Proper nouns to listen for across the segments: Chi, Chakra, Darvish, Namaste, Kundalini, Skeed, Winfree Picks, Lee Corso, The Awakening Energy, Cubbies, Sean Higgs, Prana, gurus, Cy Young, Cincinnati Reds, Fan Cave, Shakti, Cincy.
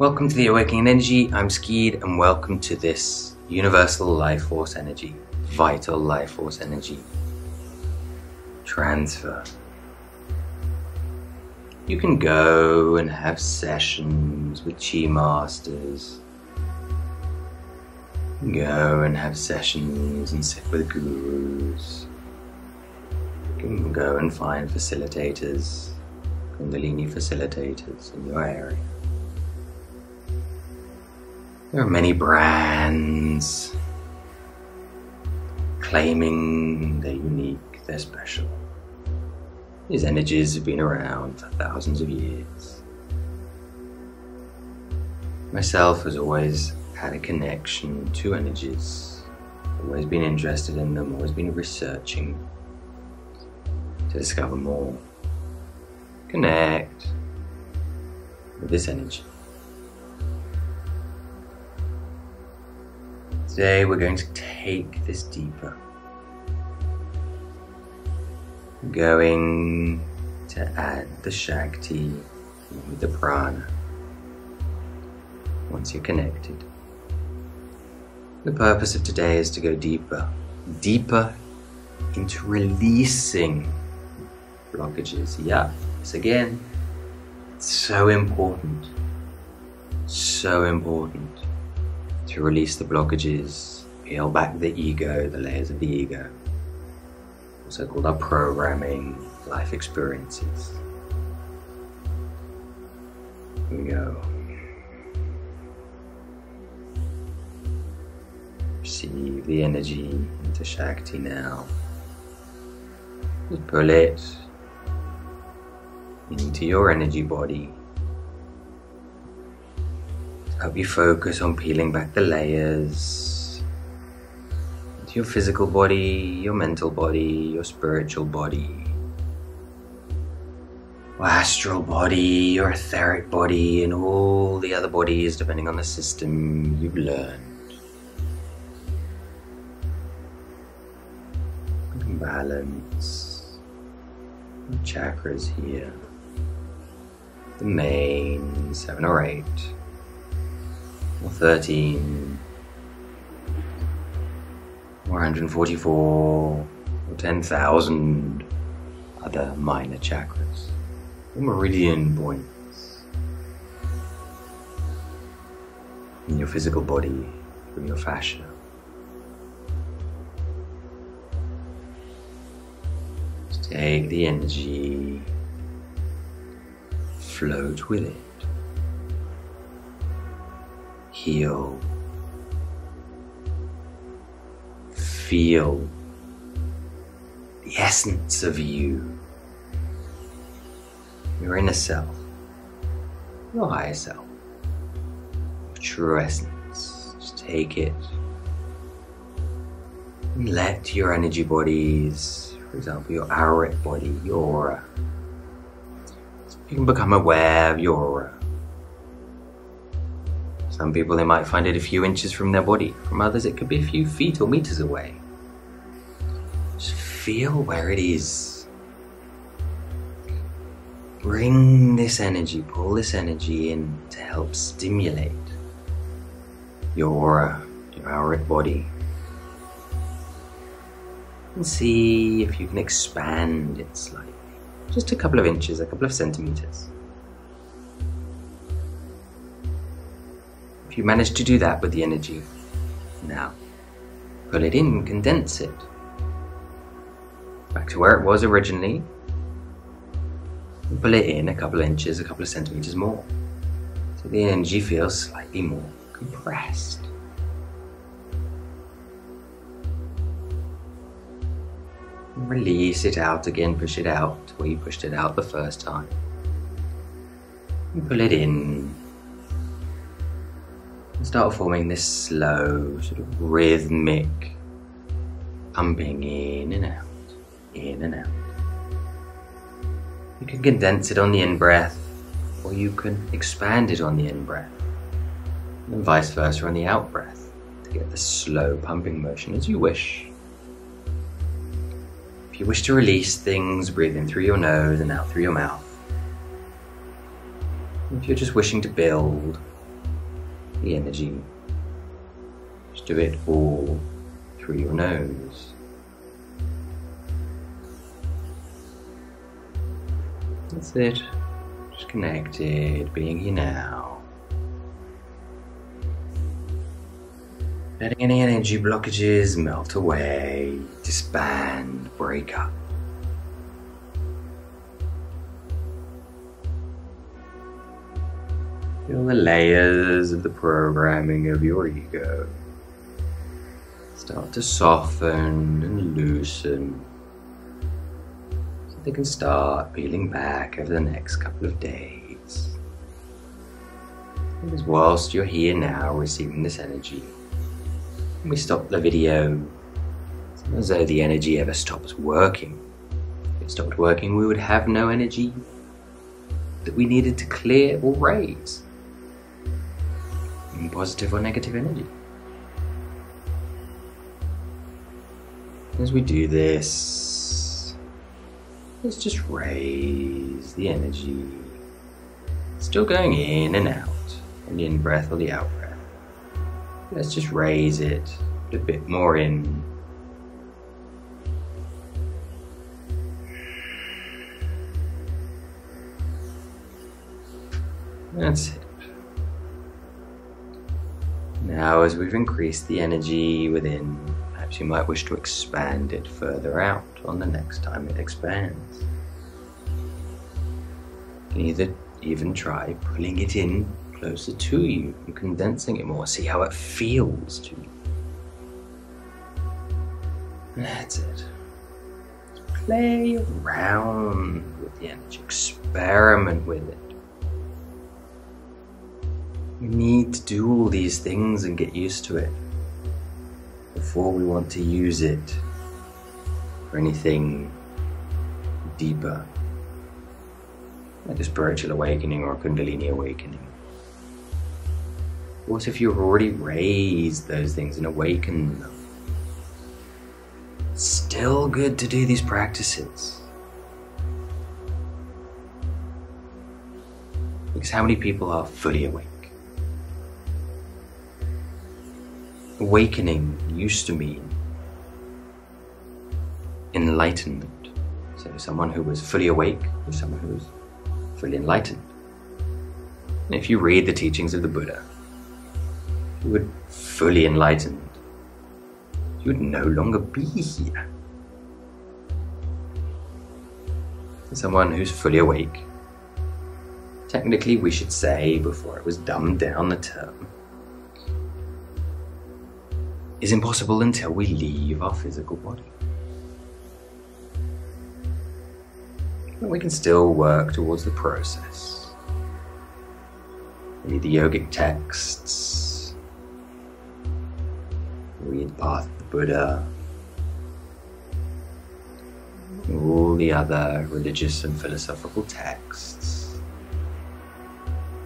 Welcome to The Awakening Energy. I'm Skeed, and welcome to this universal life force energy, vital life force energy transfer. You can go and have sessions with Chi masters. Go and have sessions and sit with gurus. You can go and find facilitators, Kundalini facilitators in your area. There are many brands claiming they're unique, they're special. These energies have been around for thousands of years. Myself has always had a connection to energies, always been interested in them, always been researching to discover more. Connect with this energy. Today we're going to take this deeper. We're going to add the Shakti with the Prana. Once you're connected. The purpose of today is to go deeper. Deeper into releasing blockages. Yeah, this again, it's so important. So important. To release the blockages, peel back the ego, the layers of the ego, also called our programming, life experiences. Here we go. Receive the energy into Shakti now. Just pull it into your energy body. Help you focus on peeling back the layers into your physical body, your mental body, your spiritual body, your astral body, your etheric body, and all the other bodies depending on the system you've learned. Balance the chakras here, the main 7 or 8. Or 13, or 144, or 10,000 other minor chakras, or meridian points in your physical body, through your fascia. Just take the energy, float with it. Heal, feel the essence of you, your inner self, your higher self, your true essence. Just take it and let your energy bodies, for example, your auric body, your aura, so you can become aware of your aura. Some people, they might find it a few inches from their body. From others, it could be a few feet or meters away. Just feel where it is. Bring this energy, pull this energy in to help stimulate your aura, your auric body. And see if you can expand it slightly. Just a couple of inches, a couple of centimeters. If you manage to do that with the energy, now pull it in, condense it back to where it was originally, and pull it in a couple of inches, a couple of centimeters more, so the energy feels slightly more compressed. And release it out again, push it out to where you pushed it out the first time, and pull it in. Start forming this slow, sort of rhythmic pumping in and out, in and out. You can condense it on the in-breath, or you can expand it on the in-breath, and vice versa on the out-breath, to get the slow pumping motion as you wish. If you wish to release things, breathe in through your nose and out through your mouth. If you're just wishing to build, the energy. Just do it all through your nose. That's it. Just connected, being here now. Letting any energy blockages melt away, disband, break up. Feel the layers of the programming of your ego start to soften and loosen, so they can start peeling back over the next couple of days. Because whilst you're here now receiving this energy, when we stop the video, it's not as though the energy ever stops working. If it stopped working, we would have no energy that we needed to clear or raise. Positive or negative energy. As we do this, let's just raise the energy. Still going in and out, on the in-breath or the out-breath. Let's just raise it, put a bit more in. That's it. Now, as we've increased the energy within, perhaps you might wish to expand it further out on the next time it expands. You can either even try pulling it in closer to you and condensing it more. See how it feels to you. That's it. Just play around with the energy, experiment with it. We need to do all these things and get used to it before we want to use it for anything deeper, like a spiritual awakening or a Kundalini awakening. Of course, if you've already raised those things and awakened them, it's still good to do these practices. Because how many people are fully awake? Awakening used to mean enlightenment. So someone who was fully awake was someone who was fully enlightened. And if you read the teachings of the Buddha, if you were fully enlightened, you would no longer be here. Someone who's fully awake, technically we should say, before it was dumbed down the term, is impossible until we leave our physical body. But we can still work towards the process. Read the yogic texts, read the Path of the Buddha, all the other religious and philosophical texts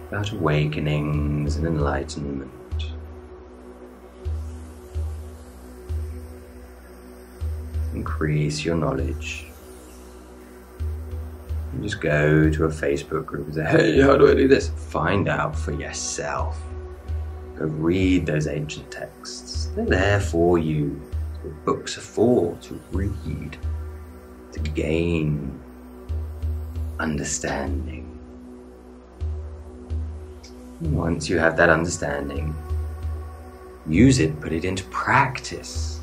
about awakenings and enlightenment. Increase your knowledge. You just go to a Facebook group and say, hey, how do I do this? Find out for yourself. Go read those ancient texts. They're there for you. The books are for to read, to gain understanding. And once you have that understanding, use it, put it into practice.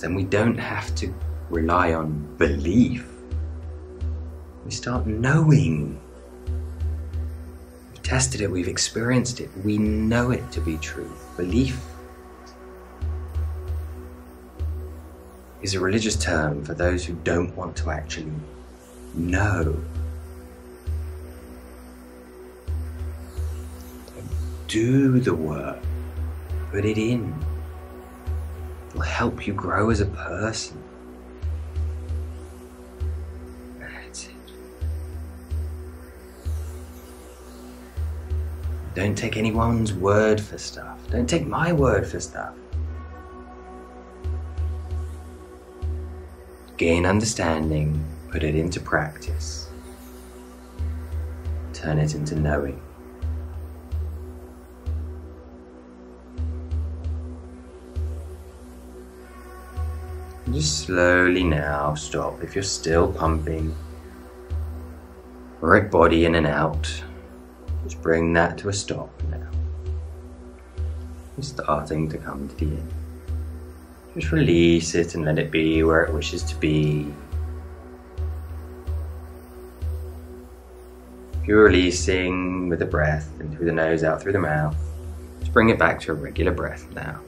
Then we don't have to rely on belief. We start knowing. We've tested it, we've experienced it, we know it to be true. Belief is a religious term for those who don't want to actually know. Don't do the work, put it in. It will help you grow as a person. That's it. Don't take anyone's word for stuff. Don't take my word for stuff. Gain understanding, put it into practice. Turn it into knowing. And just slowly now stop, if you're still pumping, right body in and out, just bring that to a stop now. It's starting to come to the end. Just release it and let it be where it wishes to be. If you're releasing with the breath, in through the nose, out through the mouth, just bring it back to a regular breath now.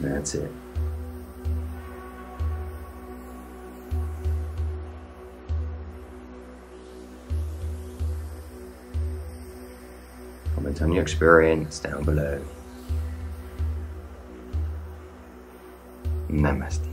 That's it. Comment on your experience down below. Namaste.